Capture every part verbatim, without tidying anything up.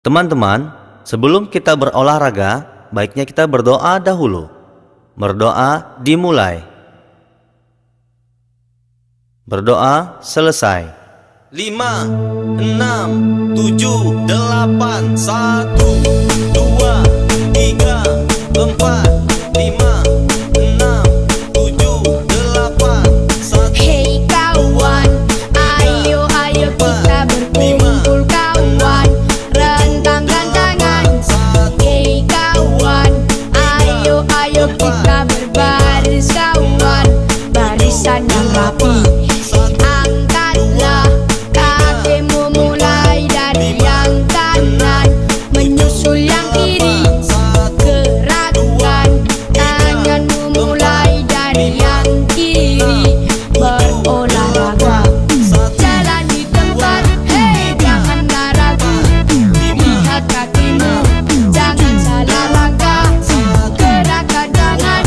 Teman-teman, sebelum kita berolahraga, baiknya kita berdoa dahulu. Berdoa dimulai. Berdoa selesai. lima, enam, tujuh, delapan, satu, dua, tiga, empat, lima, enam, tujuh, delapan, satu. Hey kawan, ayo ayo kita berkumpul kawan. Kita berbaris kawan, barisan yang rapi. Angkatlah kakimu mulai dari yang kanan, menyusul yang kiri. Gerakkan tanganmu mulai dari yang kiri. Berolahraga, jalan di tempat, hei janganlah ragu. Lihat kakimu, jangan salah langkah. Gerakkan tangan.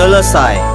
selesai.